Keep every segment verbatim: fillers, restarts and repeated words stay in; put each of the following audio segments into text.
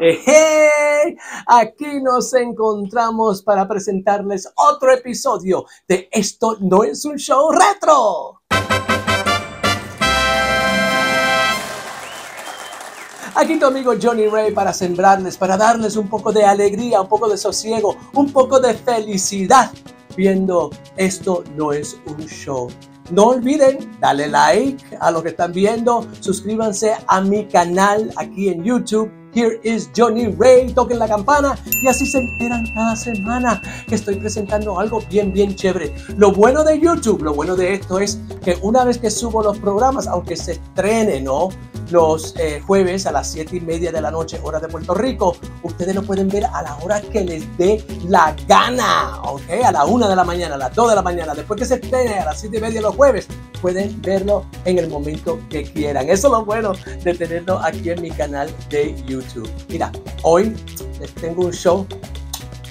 Hey, aquí nos encontramos para presentarles otro episodio de Esto No Es Un Show Retro. Aquí tu amigo Johnny Ray para sembrarles, para darles un poco de alegría, un poco de sosiego, un poco de felicidad viendo Esto No Es Un Show. No olviden darle like a los que están viendo, suscríbanse a mi canal aquí en YouTube. Here is Johnny Ray, toquen la campana y así se enteran cada semana que estoy presentando algo bien bien chévere. Lo bueno de YouTube, lo bueno de esto es que una vez que subo los programas, aunque se estrene, ¿no?, los eh, jueves a las siete y media de la noche, hora de Puerto Rico, ustedes lo pueden ver a la hora que les dé la gana, ¿ok? A la una de la mañana, a las dos de la mañana, después que se estrene a las siete y media los jueves, pueden verlo en el momento que quieran. Eso es lo bueno de tenerlo aquí en mi canal de YouTube. Mira, hoy les tengo un show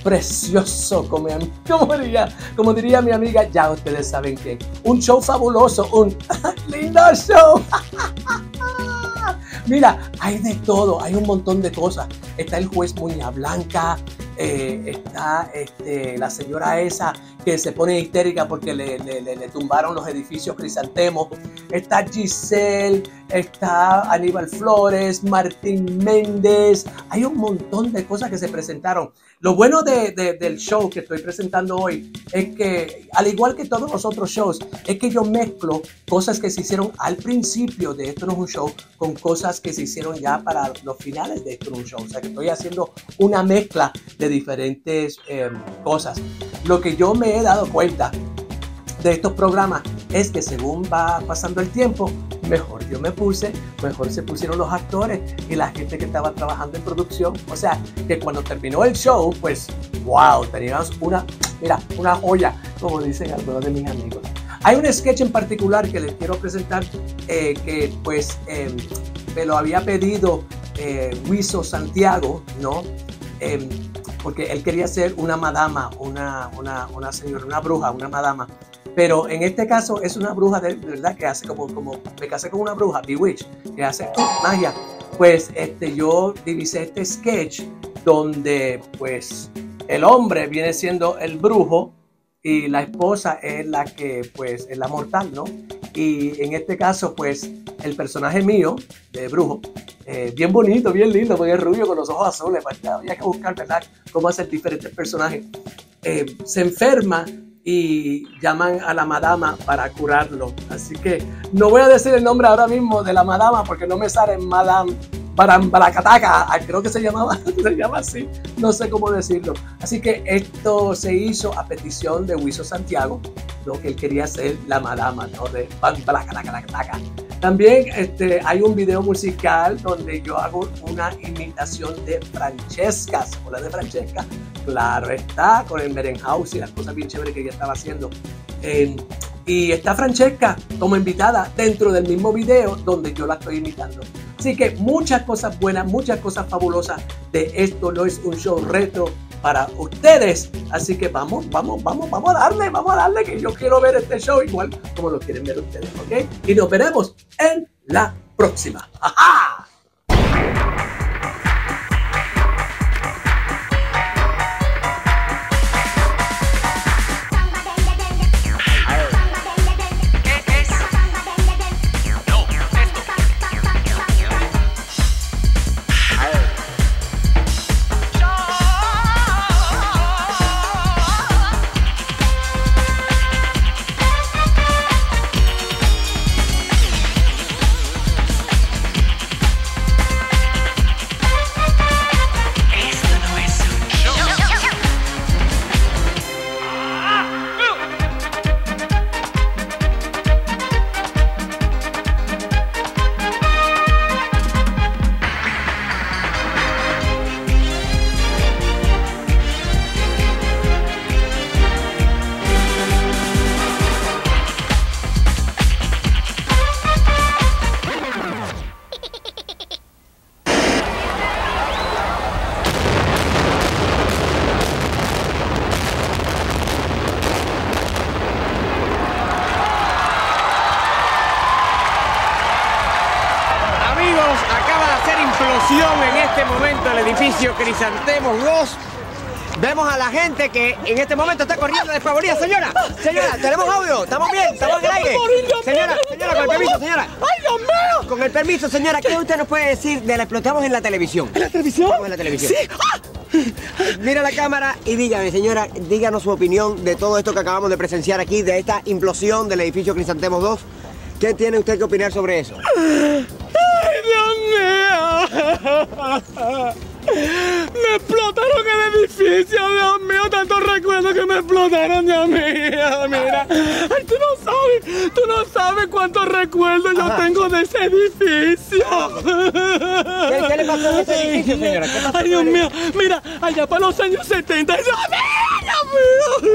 precioso, como, como, diría, como diría mi amiga, ya ustedes saben que un show fabuloso, un lindo show. Mira, hay de todo, hay un montón de cosas. Está el juez Moña Blanca, eh, está este, la señora esa que se pone histérica porque le, le, le, le tumbaron los edificios Crisantemos. Está Gisselle, está Aníbal Flores, Martín Méndez. Hay un montón de cosas que se presentaron. Lo bueno de, de, del show que estoy presentando hoy es que, al igual que todos los otros shows, es que yo mezclo cosas que se hicieron al principio de Esto No Es Un Show con cosas que se hicieron ya para los finales de Esto No Es Un Show. O sea, que estoy haciendo una mezcla de diferentes eh, cosas. Lo que yo me he dado cuenta de estos programas es que según va pasando el tiempo, mejor yo me puse, mejor se pusieron los actores y la gente que estaba trabajando en producción. O sea, que cuando terminó el show, pues, wow, teníamos una, mira, una joya, como dicen algunos de mis amigos. Hay un sketch en particular que les quiero presentar eh, que, pues, eh, me lo había pedido eh, Luiso Santiago, ¿no? Eh, porque él quería ser una madama, una, una, una señora, una bruja, una madama. Pero en este caso es una bruja de verdad que hace como, como me casé con una bruja, bewitch, que hace magia. Pues este, yo divisé este sketch donde pues el hombre viene siendo el brujo y la esposa es la que pues es la mortal, ¿no? Y en este caso pues el personaje mío de brujo, eh, bien bonito, bien lindo, porque es rubio con los ojos azules, pues, ya, había que buscar, ¿verdad?, cómo hacer diferentes personajes. Eh, se enferma y llaman a la madama para curarlo. Así que no voy a decir el nombre ahora mismo de la madama porque no me sale Madame Carambalacataca, creo que se llamaba, se llama así, no sé cómo decirlo. Así que esto se hizo a petición de Luiso Santiago, lo que él quería hacer la madama, ¿no?, de Carambalacataca. También este, hay un video musical donde yo hago una imitación de Fransheska, ¿se acuerdan de Fransheska? Claro está, con el merenhaus y las cosas bien chéveres que ella estaba haciendo. Eh, y está Fransheska como invitada dentro del mismo video donde yo la estoy imitando. Así que muchas cosas buenas, muchas cosas fabulosas de Esto No Es Un Show Retro para ustedes. Así que vamos, vamos, vamos, vamos a darle, vamos a darle, que yo quiero ver este show igual como lo quieren ver ustedes, ¿ok? Y nos veremos en la próxima. ¡Ajá! explosión en este momento el edificio Crisantemos dos. Vemos a la gente que en este momento está corriendo despavorido. Señora, señora, tenemos audio, estamos bien, estamos en el aire. Señora, señora, con el permiso, señora. ¡Ay, Dios mío! Con el permiso, señora, ¿qué usted nos puede decir de la explotamos en la televisión? ¿En la televisión? Estamos en la televisión. Sí. ¡Ah! Mira la cámara y dígame, señora, díganos su opinión de todo esto que acabamos de presenciar aquí, de esta implosión del edificio Crisantemos dos. ¿Qué tiene usted que opinar sobre eso? ¡Ay, Dios mío! ¡Me explotaron el edificio, Dios mío! Tantos recuerdos que me explotaron, Dios mío, mira. Ay, tú no sabes, tú no sabes cuántos recuerdos Ajá. yo tengo de ese edificio. ¿Qué, qué le pasó a ese edificio, señora? ¿Qué pasó? Ay, Dios mío, mira, allá para los años setenta, ¡Dios mío!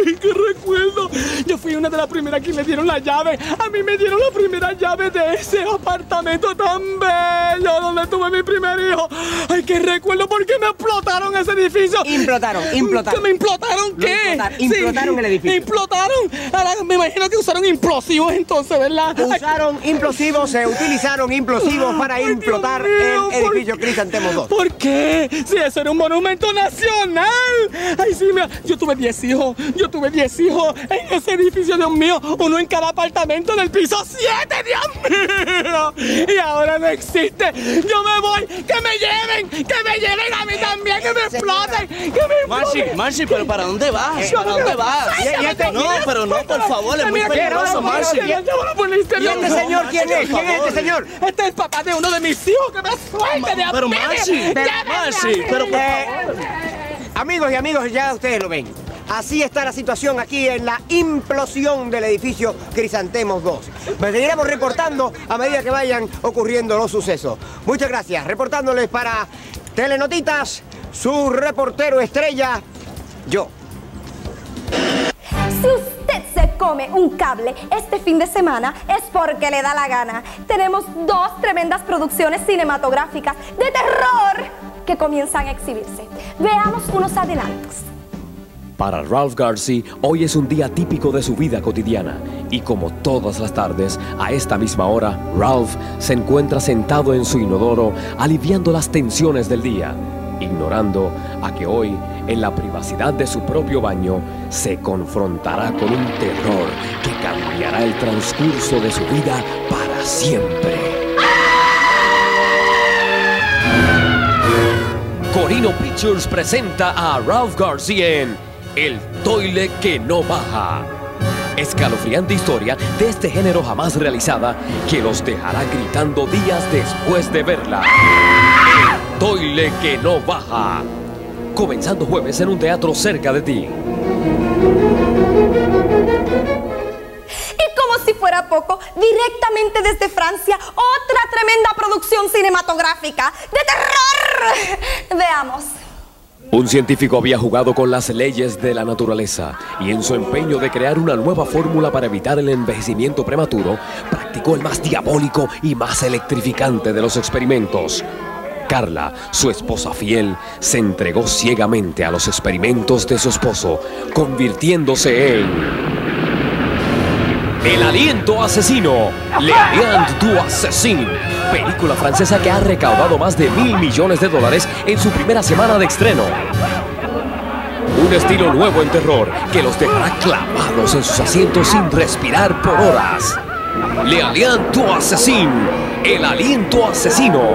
¡Ay, qué recuerdo! Yo fui una de las primeras que le dieron la llave. A mí me dieron la primera llave de ese apartamento tan bello donde tuve mi primer hijo. ¡Ay, qué recuerdo! ¿Por qué me explotaron ese edificio? Implotaron, implotaron. ¿Me implotaron qué? Implotar, implotaron sí, el edificio. Implotaron. Ahora, me imagino que usaron implosivos entonces, ¿verdad? Usaron implosivos, se utilizaron implosivos para Ay, implotar mío, el edificio Crisantemos dos. ¿Por qué? Si eso era un monumento nacional. Ay, sí, mira, yo tuve diez hijos, yo tuve diez hijos en ese edificio, Dios mío, uno en cada apartamento del piso siete, Dios mío. Y ahora no existe. Yo me voy, que me lleven, que me lleven. A mí también, que me exploten, que me exploten. Marci, Marci, pero ¿para dónde vas? ¿Para dónde vas? No, pero no, por favor, es muy peligroso, Marci. ¿Y este señor quién es? ¿Quién es este señor? Este es el papá de uno de mis hijos, que me suelte de a Pero Marci, Marci, pero por favor. Amigos y amigos, ya ustedes lo ven. Así está la situación aquí en la implosión del edificio Crisantemos dos. Nos seguiremos reportando a medida que vayan ocurriendo los sucesos. Muchas gracias. Reportándoles para Telenotitas, su reportero estrella, yo. Si usted se come un cable este fin de semana es porque le da la gana. Tenemos dos tremendas producciones cinematográficas de terror que comienzan a exhibirse. Veamos unos adelantos. Para Ralph García, hoy es un día típico de su vida cotidiana. Y como todas las tardes, a esta misma hora, Ralph se encuentra sentado en su inodoro, aliviando las tensiones del día, ignorando a que hoy, en la privacidad de su propio baño, se confrontará con un terror que cambiará el transcurso de su vida para siempre. Corino Pictures presenta a Ralph García en El Toile Que No Baja. Escalofriante historia de este género jamás realizada que los dejará gritando días después de verla. El Toile Que No Baja. Comenzando jueves en un teatro cerca de ti. Si fuera poco, directamente desde Francia, otra tremenda producción cinematográfica de terror. Veamos. Un científico había jugado con las leyes de la naturaleza y en su empeño de crear una nueva fórmula para evitar el envejecimiento prematuro, practicó el más diabólico y más electrificante de los experimentos. Carla, su esposa fiel, se entregó ciegamente a los experimentos de su esposo, convirtiéndose en... El aliento asesino, L'Alient du Assassin, película francesa que ha recaudado más de mil millones de dólares en su primera semana de estreno. Un estilo nuevo en terror que los dejará clavados en sus asientos sin respirar por horas. L'Alient du Assassin, el aliento asesino,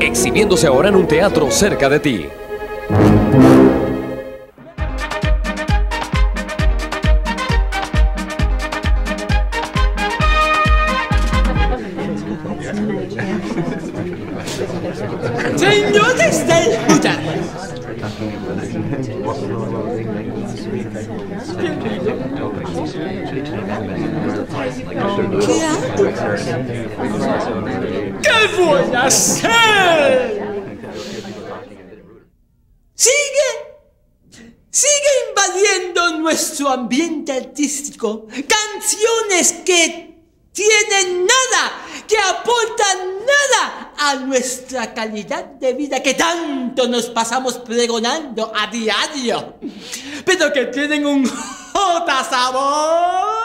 exhibiéndose ahora en un teatro cerca de ti. ¿Qué voy a hacer? Sigue, sigue invadiendo nuestro ambiente artístico. Canciones que tienen nada, que aportan nada a nuestra calidad de vida que tanto nos pasamos pregonando a diario, pero que tienen un jota sabor.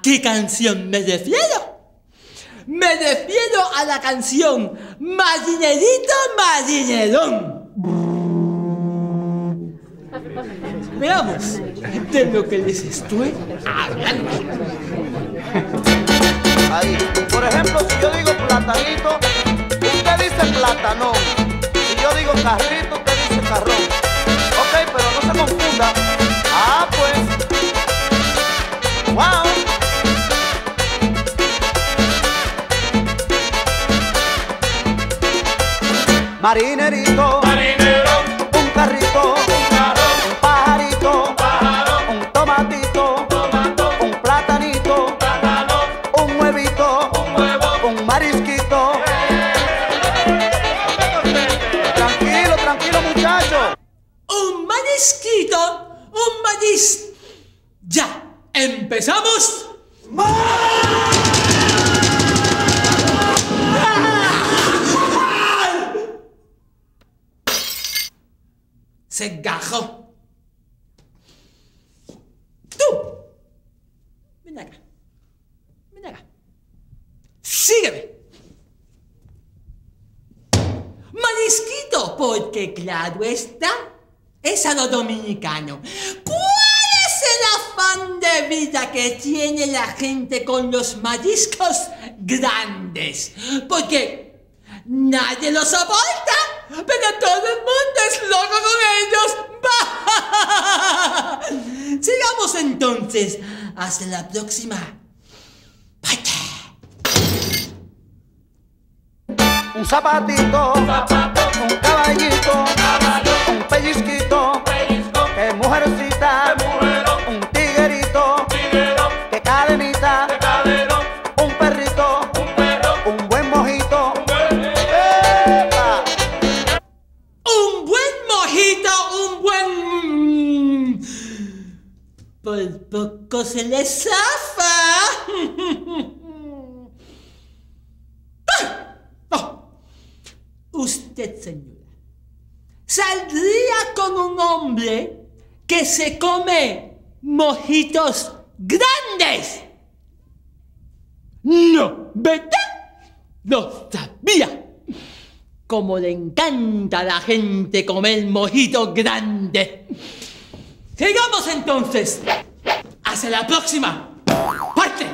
¿A qué canción me refiero? Me refiero a la canción Marinerito, Marinerón. Veamos de lo que les estoy hablando. Ahí, por ejemplo, si yo digo platanito, usted dice platanón. Si yo digo carrito, usted dice carrón. Ok, pero no se confunda. Ah, pues. ¡Wow! Marinerito, marinerón, un carrito, un carrón, un pajarito, un pajarón, un tomatito, tomato, un platanito, plátano, un huevito, un huevo, un marisquito. Yeah. Tranquilo, tranquilo muchacho. Un marisquito, un maris. Ya, empezamos. ¡Más! Se engajó. Tú, ven acá, ven acá, sígueme. Marisquito, porque claro está, es a lo dominicano. ¿Cuál es el afán de vida que tiene la gente con los mariscos grandes? Porque nadie los soporta. Pero todo el mundo es loco con ellos. Sigamos entonces. Hasta la próxima. Un zapatito, un, zapato, un caballito, caballo, un pellizquito, pellizco, que mujercita, que mujerón, un tiguerito, tiguero, que cadenita, que caderón, un perrito, un perro, un buen mojito. Por poco se le zafa. ¡Ah! Oh. Usted, señora, saldría con un hombre que se come mojitos grandes. No, ¿verdad? Lo sabía. Como le encanta a la gente comer mojitos grandes. Sigamos entonces. Hasta la próxima. ¡Parte!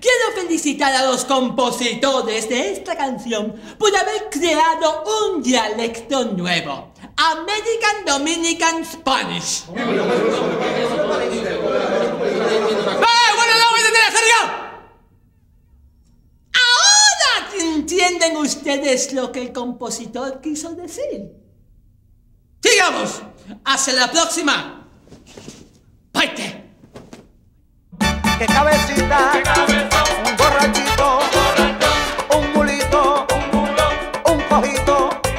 Quiero felicitar a los compositores de esta canción por haber creado un dialecto nuevo. American Dominican Spanish. Ahora entienden ustedes lo que el compositor quiso decir. Sigamos. Hasta la próxima. Parte. Que cabecita, que cabeza, un borrachito, borracho, un mulito, un culo, un cojito.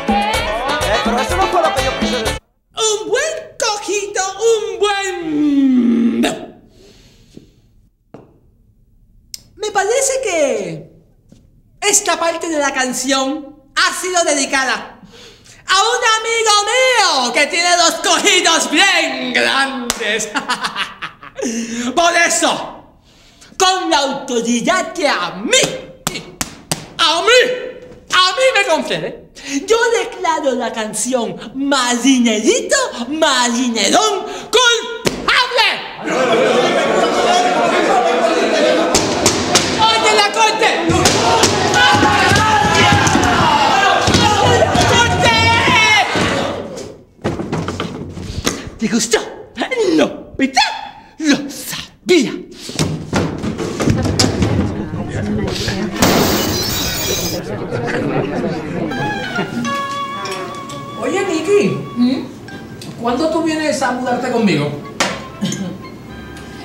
Eh, pero eso no fue lo que yo quise decir. Un buen cojito, un buen... No. Me parece que esta parte de la canción ha sido dedicada a un amigo mío que tiene los cojitos bien grandes. Por eso, con la autoridad que a mí, a mí, a mí me confiere, yo declaro la canción Marinerito, Marinerón, culpable. ¡Oye, la corte! ¡Corte! ¿Te gustó? No, ¿verdad? Lo sabía. Oye, Nikki, ¿cuándo tú vienes a mudarte conmigo?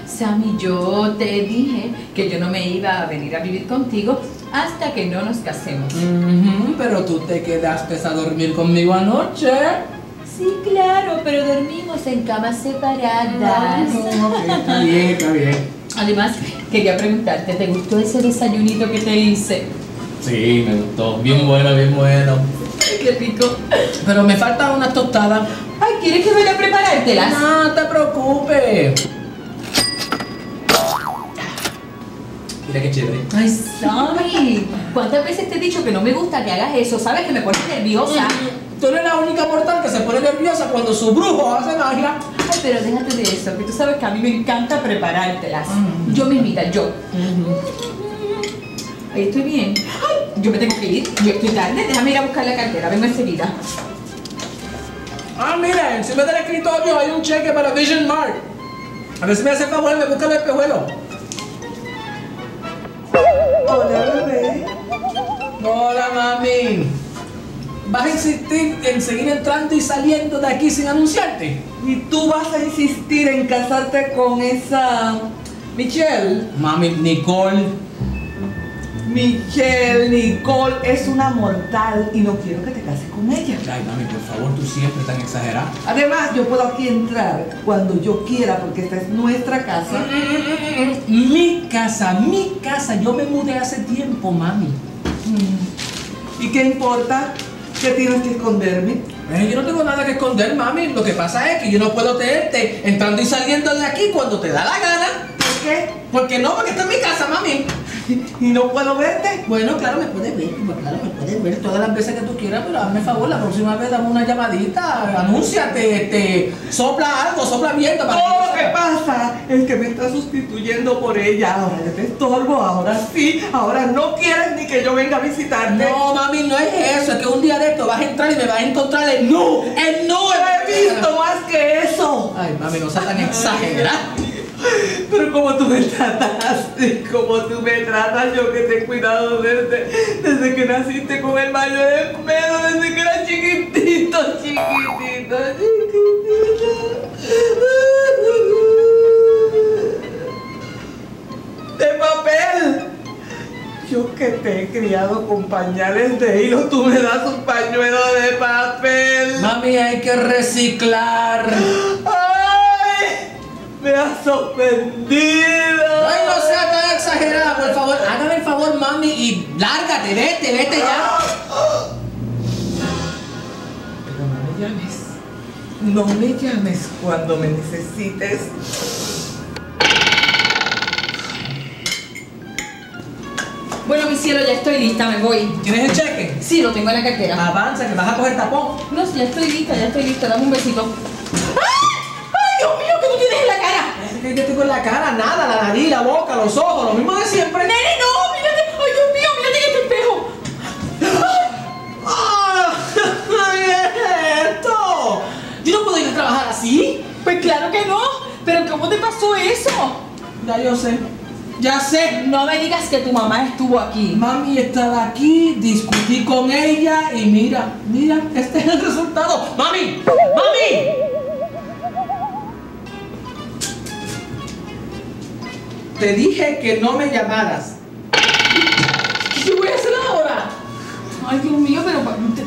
Sammy, yo te dije que yo no me iba a venir a vivir contigo hasta que no nos casemos. Mm-hmm, pero tú te quedaste a dormir conmigo anoche. Sí, claro, pero dormimos en camas separadas. No, no, no, está bien, está bien. Además, quería preguntarte, ¿te gustó ese desayunito que te hice? Sí, me gustó. Bien bueno, bien bueno. Qué rico. Pero me falta una tostada. Ay, ¿quieres que vaya a preparártelas? No te preocupes. Mira qué chévere. Ay, sorry. ¿Cuántas veces te he dicho que no me gusta que hagas eso? ¿Sabes que me pones nerviosa? Tú eres la única mortal que se pone nerviosa cuando su brujo hace magia. Ay, pero déjate de eso, que tú sabes que a mí me encanta preparártelas. Mm. Yo mismita, yo. Mm-hmm. Ahí estoy bien. Ay, yo me tengo que ir. Yo estoy tarde. Déjame ir a buscar la cartera. Vengo enseguida. Ah, miren, si me da el escritorio hay un cheque para Vision Mart. A ver si me hace favor y me busca el espejuelo. Hola, bebé. Hola, mami. ¿Vas a insistir en seguir entrando y saliendo de aquí sin anunciarte? ¿Y tú vas a insistir en casarte con esa... Michelle? Mami, Nicole. Michelle, Nicole es una mortal y no quiero que te cases con ella. Ay, mami, por favor, tú siempre tan exagerada. Además, yo puedo aquí entrar cuando yo quiera porque esta es nuestra casa. Mi casa, mi casa. Yo me mudé hace tiempo, mami. ¿Y qué importa? ¿Qué tienes que esconderme? Eh, yo no tengo nada que esconder, mami. Lo que pasa es que yo no puedo tenerte entrando y saliendo de aquí cuando te da la gana. ¿Por qué? Porque no, porque esta es mi casa, mami. ¿Y no puedo verte? Bueno, claro, me puedes ver. Claro, me puedes ver todas las veces que tú quieras, pero hazme favor, la próxima vez dame una llamadita. Anúnciate, te sopla algo, sopla abierto. Para ¡oh! ¿Qué pasa? Es que me estás sustituyendo por ella. Ahora yo te estorbo, ahora sí. Ahora no quieres ni que yo venga a visitarte. No, mami, no es eso. Es que un día de esto vas a entrar y me vas a encontrar el nu. El nu. He visto más que eso. Ay, mami, no seas tan exagerada. Pero como tú me tratas, como tú me tratas, yo que te he cuidado desde, desde que naciste con el mayor de pedo, desde que era chiquitito, chiquitito, chiquitito. ¡De papel! Yo que te he criado con pañales de hilo, tú me das un pañuelo de papel. Mami, hay que reciclar. ¡Me has ofendido! ¡Ay, no sea tan exagerada, por favor! Hágame el favor, mami, y lárgate, vete, vete ya. Pero no me llames. No me llames cuando me necesites. Bueno, mi cielo, ya estoy lista, me voy. ¿Tienes el cheque? Sí, lo tengo en la cartera. Avanza, que vas a coger tapón. No, ya estoy lista, ya estoy lista. Dame un besito. ¿Qué tengo en la cara? Nada, la nariz, la boca, los ojos, lo mismo de siempre. ¡Nene, no! ¡Mírate! ¡Ay, Dios mío! ¡Mírate en este espejo! ¡Ah! ¡Ay, esto! ¿Yo no puedo ir a trabajar así? Pues claro que no. ¿Pero cómo te pasó eso? Ya yo sé. Ya sé. No me digas que tu mamá estuvo aquí. Mami estaba aquí, discutí con ella y mira, mira, este es el resultado. ¡Mami! ¡Mami! Te dije que no me llamaras. ¿Qué voy a hacer ahora? Ay, Dios mío, pero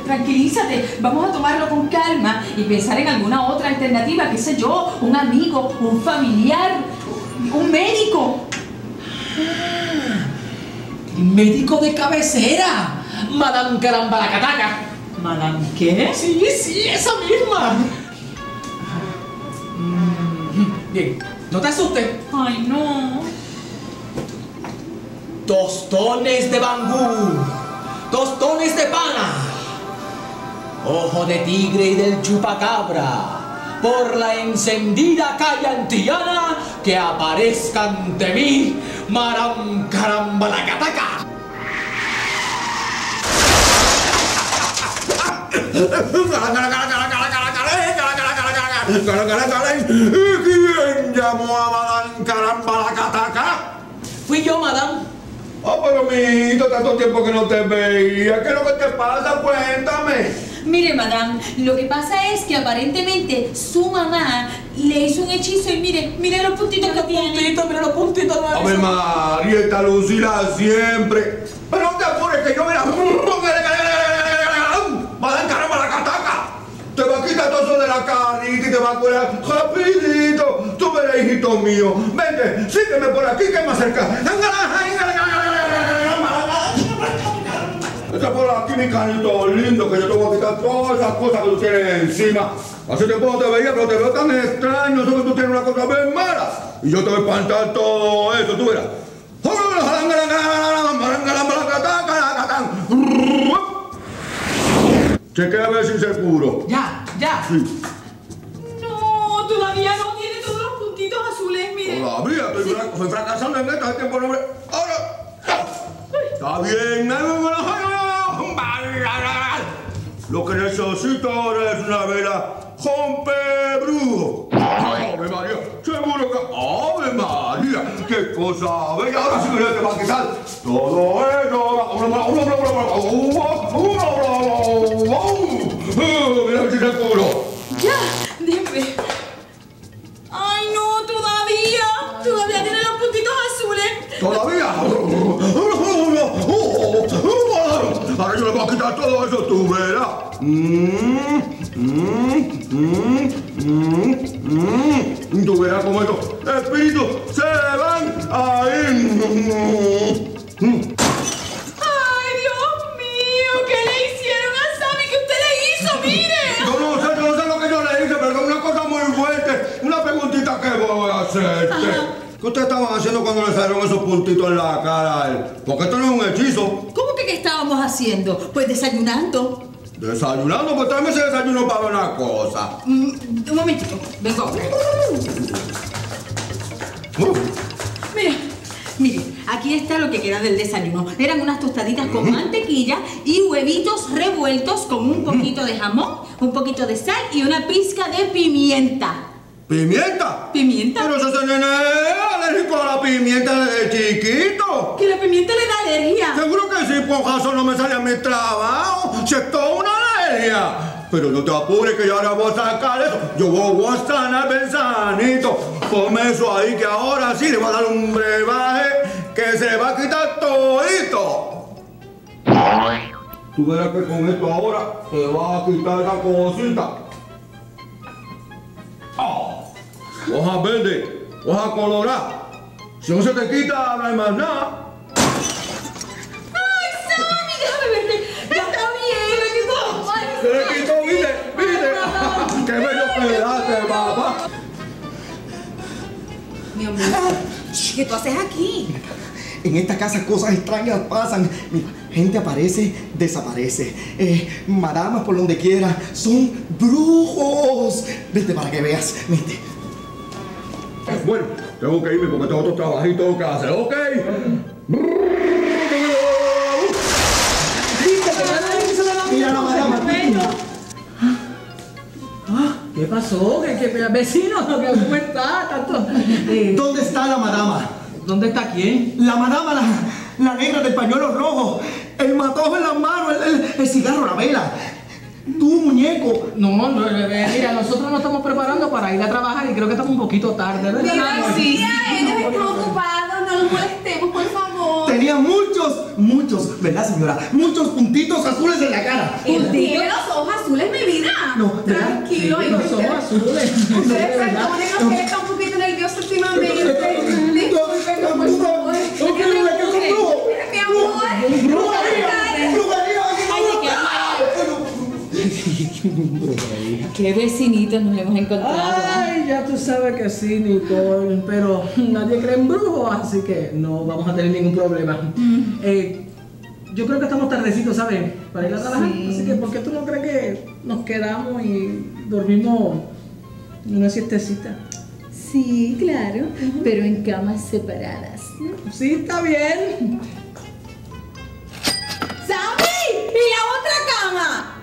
tranquilízate. Vamos a tomarlo con calma y pensar en alguna otra alternativa. ¿Qué sé yo? Un amigo, un familiar, un médico. Ah, médico de cabecera. Madame Carambalacataca. ¿Madame qué? Sí, sí, esa misma. Bien, no te asustes. Ay, no. Tostones de bambú, tostones de pana, ojo de tigre y del chupacabra, por la encendida calle antillana, que aparezca ante mí Marancarambalacataca. ¿Quién llamó a Marancarambalacataca? Fui yo, madame. Ah, oh, pero mijito, tanto tiempo que no te veía. ¿Qué es lo que te pasa? Cuéntame. Mire, madame, lo que pasa es que aparentemente su mamá le hizo un hechizo y mire, mire los puntitos que tiene. Puntitos, mira los puntitos. A ver, Marieta, lucila siempre. Pero no te apures que yo mira. Madame Carambalacataca. Te va a quitar todo eso de la carita y te va a curar rapidito. Tú verás, hijito mío. Vente, sígueme por aquí que me acerca. Echa por aquí, mi carito lindo, que yo te voy a quitar todas esas cosas que tú tienes encima. Hace tiempo no te veía, pero te veo tan extraño. Eso que tú tienes una cosa bien mala. Y yo te voy a espantar todo eso, tú verás. Chequea a ver si se curó. Ya, ya. Sí. No, todavía no tiene todos los puntitos azules, mire. Todavía, estoy sí. fra soy fracasando en esto hace tiempo, no me... ¡Ahora! Está bien, lo que necesito ahora es una vela rompebrujo. ¡Ave María! ¡Seguro que... ¡Ave María! ¡Qué cosa bella! Ahora sí que te va a quitar todo esto. ¡Mira si se curó! ¡Ya! Dime. ¡Ay, no! ¡Todavía! ¡Todavía tiene los puntitos azules! ¡Todavía! ¡Ahora yo le voy a quitar todo eso, tú verás! Mm, mm, mm, mm, mm. Tú verás cómo estos espíritus se van ahí. Mm, mm. ¡Ay, Dios mío! ¿Qué le hicieron a Sammy? ¿Qué usted le hizo? ¡Mire! Yo no sé, yo no sé lo que yo le hice, pero es una cosa muy fuerte. Una preguntita que voy a hacerte. Ajá. ¿Qué usted estaba haciendo cuando le salieron esos puntitos en la cara a él? Porque esto no es un hechizo. ¿Cómo que qué estábamos haciendo? Pues desayunando. ¿Desayunando? Pues tráeme ese desayuno para una cosa. Mm, un momentito, vengo. Uh. Mira, mire, aquí está lo que queda del desayuno. Eran unas tostaditas mm. con mantequilla y huevitos revueltos con un poquito mm. de jamón, un poquito de sal y una pizca de pimienta. ¿Pimienta? ¿Pimienta? Pero ese nene es alérgico a la pimienta desde chiquito. ¿Que la pimienta le da alergia? Seguro que sí, por razón no me sale a mi trabajo. Si es toda una alergia. Pero no te apures que yo ahora voy a sacar eso. Yo voy a sanar el sanito. Ponme eso ahí que ahora sí le voy a dar un brebaje que se va a quitar todito. Tú verás que con esto ahora te vas a quitar esa cosita. Oh. Hoja verde, hoja colorada. Si no se te quita, no hay más nada. ¡Ay, Sammy! Déjame verte. ¡Ya está bien! ¡Se le quitó! ¡Se le quitó! ¡Mire! ¡Mire! ¡Qué bello pedazo, papá! Mi amor, ¿qué tú haces aquí? En esta casa cosas extrañas pasan. Mira, gente aparece, desaparece. Eh, madamas por donde quiera. Son brujos. Vete para que veas. Vete. Bueno, tengo que irme porque tengo otro trabajito que hacer, ¿ok? Mira la madama. ¿Qué pasó? ¿Qué, qué, vecino? ¿Cómo está? Tanto... ¿Dónde está la madama? ¿Dónde está quién? La madama, la, la negra del pañuelo rojo. El matojo en la mano, el, el, el cigarro, la vela. ¡Tú, muñeco! No, no, mira, nosotros nos estamos preparando para ir a trabajar y creo que estamos un poquito tarde, ¿verdad? Mira, sí, sí, ellos están ocupados, no los molestemos, por favor. Tenía muchos, muchos, ¿verdad, señora? Muchos puntitos azules en la cara. Tiene los ojos azules, mi vida. No, tranquilo, sí, los ojos azules. Ustedes perdonen que está un poquito nervioso últimamente. ¡Qué vecinitos nos hemos encontrado! Ay, ya tú sabes que sí, Nicole, pero nadie cree en brujos, así que no vamos a tener ningún problema. Mm. Eh, yo creo que estamos tardecitos, ¿sabes? Para ir a trabajar, sí. Así que ¿por qué tú no crees que nos quedamos y dormimos una siestecita? Sí, claro, uh-huh. Pero en camas separadas. Sí, está bien. ¡Sammy! ¡Y la otra cama!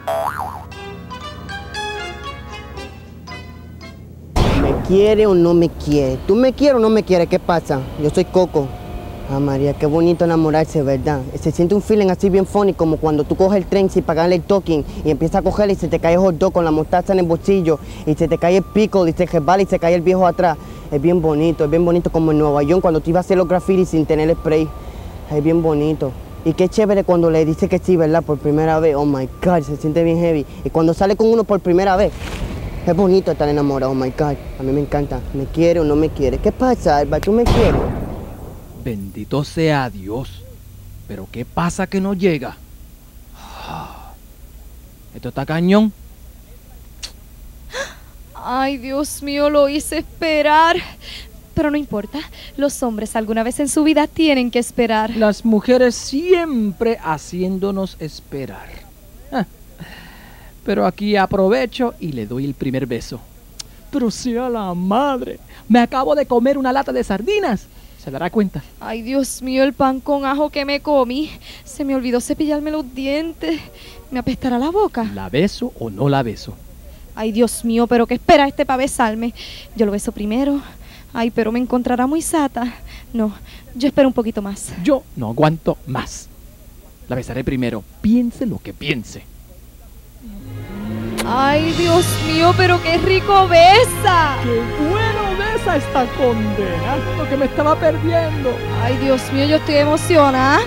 ¿Me quiere o no me quiere? ¿Tú me quieres o no me quieres? ¿Qué pasa? Yo soy Coco. Ah, María, qué bonito enamorarse, ¿verdad? Se siente un feeling así bien funny, como cuando tú coges el tren sin pagarle el token y empiezas a cogerle y se te cae el hot dog con la mostaza en el bolsillo y se te cae el pickle y se resbala y se cae el viejo atrás. Es bien bonito, es bien bonito como en Nueva York cuando tú ibas a hacer los grafitis sin tener el spray. Es bien bonito. Y qué chévere cuando le dice que sí, ¿verdad? Por primera vez. Oh, my God, se siente bien heavy. Y cuando sale con uno por primera vez. Es bonito estar enamorado, oh my God. A mí me encanta. ¿Me quiere o no me quiere? ¿Qué pasa, Alba? ¿Tú me quieres? Bendito sea Dios. ¿Pero qué pasa que no llega? Esto está cañón. Ay, Dios mío, lo hice esperar. Pero no importa, los hombres alguna vez en su vida tienen que esperar. Las mujeres siempre haciéndonos esperar. Ah, pero aquí aprovecho y le doy el primer beso. Pero sea la madre, me acabo de comer una lata de sardinas. Se dará cuenta. Ay, Dios mío, el pan con ajo que me comí. Se me olvidó cepillarme los dientes. Me apestará la boca. ¿La beso o no la beso? Ay, Dios mío, pero ¿qué espera este para besarme? Yo lo beso primero. Ay, pero me encontrará muy sata. No, yo espero un poquito más. Yo no aguanto más. La besaré primero, piense lo que piense. Ay, Dios mío, pero qué rico besa. Qué bueno besa esta condena, lo que me estaba perdiendo. Ay, Dios mío, yo estoy emocionada.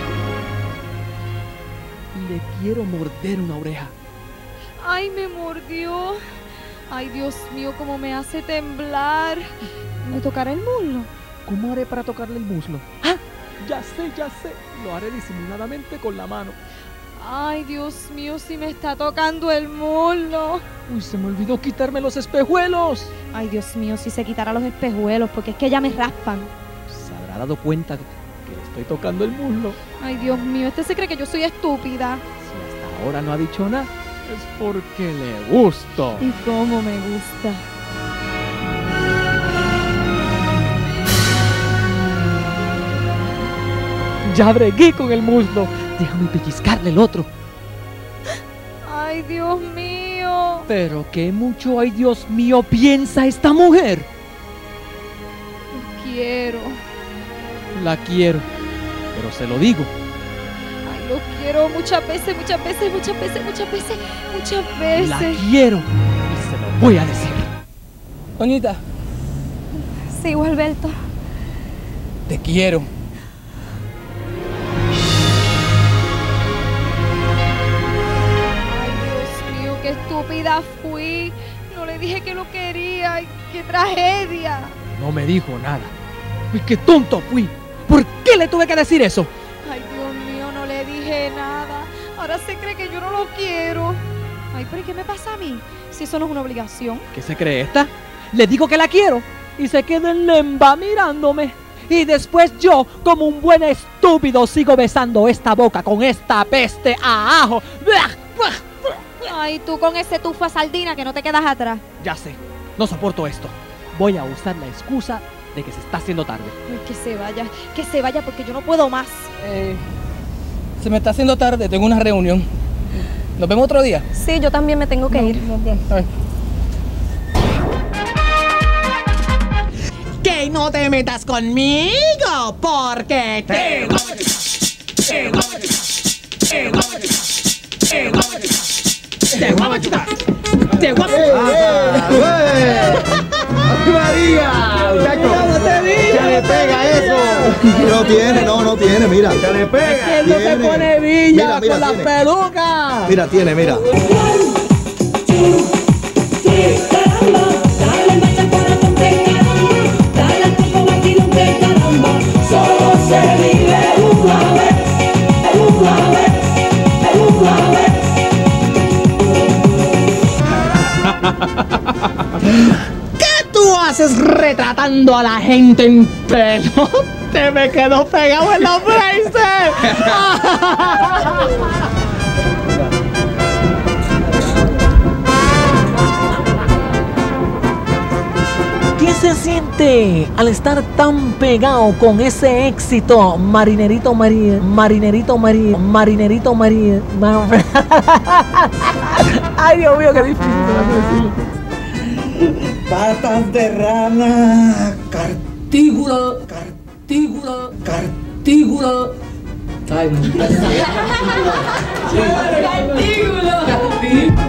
Le quiero morder una oreja. Ay, me mordió. Ay, Dios mío, cómo me hace temblar. ¿Me tocará el muslo? ¿Cómo haré para tocarle el muslo? ¡Ah! Ya sé, ya sé. Lo haré disimuladamente con la mano. Ay, Dios mío, si me está tocando el muslo. Uy, se me olvidó quitarme los espejuelos. Ay, Dios mío, si se quitara los espejuelos, porque es que ya me raspan. Se habrá dado cuenta que le estoy tocando el muslo. Ay, Dios mío, este se cree que yo soy estúpida. Si hasta ahora no ha dicho nada, es porque le gusto. Y cómo me gusta. Ya bregué con el muslo. Déjame pellizcarle el otro. Ay, Dios mío. Pero qué mucho, ay, Dios mío, piensa esta mujer. Lo quiero. La quiero. Pero se lo digo. Ay, lo quiero muchas veces, muchas veces, muchas veces, muchas veces, muchas veces. La quiero. Y se lo voy a decir. Doñita. Sí, Gualberto. Te quiero. Estúpida fui, no le dije que lo quería. ¡Qué tragedia! No me dijo nada. ¡Y qué tonto fui! ¿Por qué le tuve que decir eso? Ay, Dios mío, no le dije nada. Ahora se cree que yo no lo quiero. Ay, pero ¿qué me pasa a mí? Si eso no es una obligación. ¿Qué se cree esta? Le digo que la quiero y se queda en lemba mirándome. Y después yo, como un buen estúpido, sigo besando esta boca con esta peste a ajo. ¡Blah! ¡Blah! Ay, tú con ese tufo a sardina que no te quedas atrás. Ya sé, no soporto esto. Voy a usar la excusa de que se está haciendo tarde. Ay, que se vaya, que se vaya porque yo no puedo más. Eh, se me está haciendo tarde, tengo una reunión. ¿Nos vemos otro día? Sí, yo también me tengo que no, ir. No, no, a ver. Que no te metas conmigo porque te... ¡Te voy a quitar! ¡Te voy a quitar! ¡Te voy a quitar! ¡Te voy a quitar! ¡Te voy a quitar! ¡María! ¡Ya cuidado te vi! ¡Ya le pega eso! No tiene, no, no tiene, mira. ¡Ya le pega! ¡Es que no se pone villa con la peluca! Mira, tiene, mira. ¿Qué tú haces retratando a la gente en pelo? Te me quedó pegado en los braces. ¿Qué se siente al estar tan pegado con ese éxito? Marinerito María, Marinerito María, Marinerito María. Ay, Dios mío, qué difícil. Patas de rana, cartígula, cartígula, cartígula. Ay, no. Cartígula.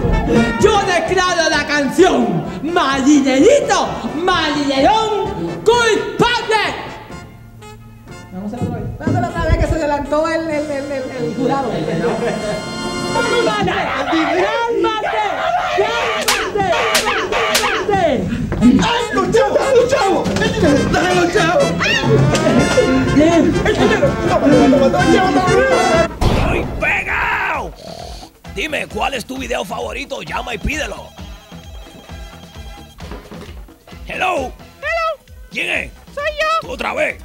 Yo declaro la canción Marinerito, Marinerón, culpable. Vamos a hacerlo otra vez. Vamos a hacerlo otra vez que se adelantó el, el, el, el, el jurado. ¡Cálmate! ¡Cálmate! ¡Cálmate! ¡Déjalo, chao! ¡Bien! ¡Estoy pegado! Dime, ¿cuál es tu video favorito? Llama y pídelo. ¡Hello! ¡Hello! ¿Quién es? ¡Soy yo! ¿Tú otra vez?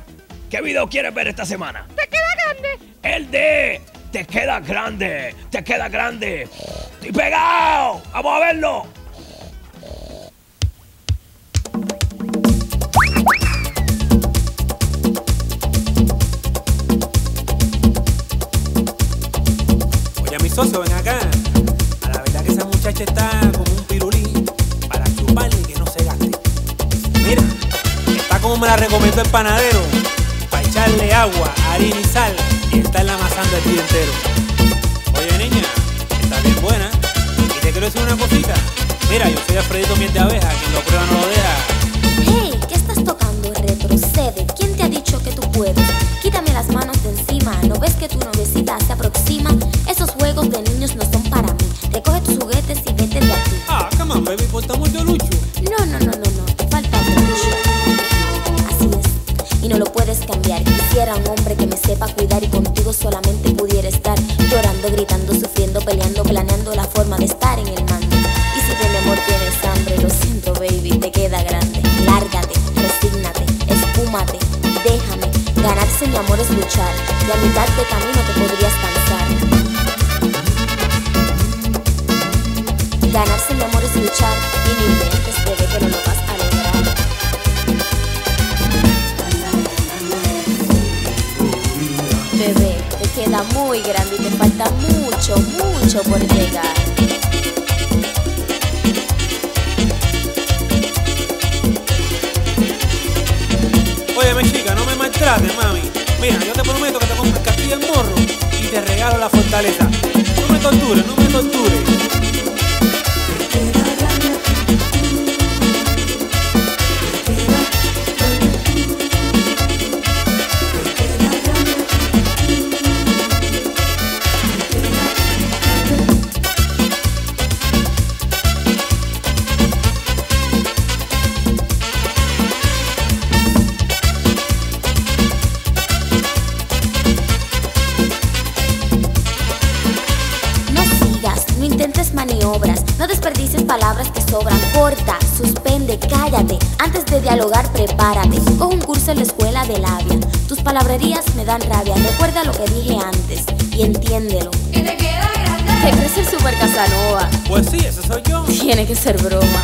¿Qué video quieres ver esta semana? ¡Te queda grande! ¡El de Te queda grande! ¡Te queda grande! ¡Estoy pegado! ¡Vamos a verlo! Oye, mi socio, ven acá. A la verdad que esa muchacha está como un pirulín para chuparle y que no se gaste. Mira, está como me la recomendó el panadero. Para echarle agua, harina y sal y estarla amasando el día entero. Oye, niña, está bien buena. Y te quiero decir una cosita. Mira, yo soy Alfredito Miel de Abeja, quien lo prueba no lo deja. Hey, ¿qué estás tocando? Retrocede. ¿Quién te ha dicho que tú puedes? Quítame las manos de encima. ¿No ves que tu novecita se aproxima? Esos juegos de niños no son para mí. Recoge tus juguetes y vete de aquí. Ah, come on, baby, portamos de lucho. No, no, no, no, no, te falta mucho. Así es, y no lo puedes cambiar. Quisiera un hombre que me sepa cuidar y contigo solamente pudiera estar. Llorando, gritando, sufriendo, peleando, planeando la forma de estar en el mando. Y si de mi amor tienes hambre, lo siento, baby, te queda grande. Lárgate, resígnate, espúmate, déjame. Ganarse mi amor es luchar, y a mitad de camino te podrías cansar. Ganarse mi amor es luchar, y ni inventes, bebé, que no lo vas a lograr. Bebé, te queda muy grande y te falta mucho, mucho por llegar. Oye, chica, no me maltrates, mami. Mira, yo te prometo que te compro el castillo en morro y te regalo la fortaleza. No me tortures, no me tortures. Palabras que sobran, corta, suspende, cállate. Antes de dialogar, prepárate. Coge un curso en la escuela de labia. Tus palabrerías me dan rabia. Recuerda lo que dije antes y entiéndelo. ¡Que te queda grande! Te crees el super Casanova. Pues sí, eso soy yo. Tiene que ser broma.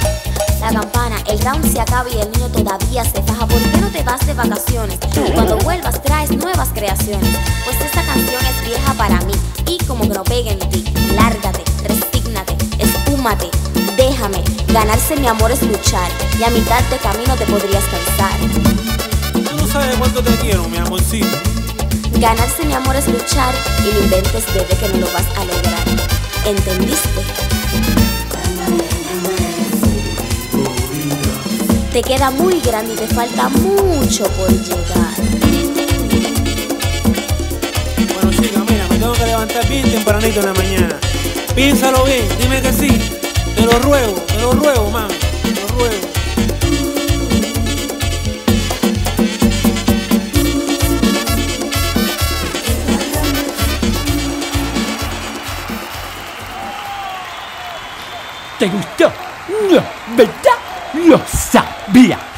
La campana, el round se acaba y el niño todavía se faja. ¿Por qué no te vas de vacaciones? Y cuando vuelvas traes nuevas creaciones. Pues esta canción es vieja para mí y como que no pega en ti. Lárgate, resígnate, espúmate. Déjame, ganarse mi amor es luchar, y a mitad de camino te podrías cansar. Tú no sabes cuánto te quiero, mi amorcito. Ganarse mi amor es luchar, y lo inventes desde que no lo vas a lograr. ¿Entendiste? Te queda muy grande y te falta mucho por llegar. Bueno, chica, mira, me tengo que levantar bien tempranito en la mañana. Piénsalo bien, dime que sí. Te lo ruego, te lo ruego, mami, te lo ruego. ¿Te gustó? No, ¿verdad? Lo sabía.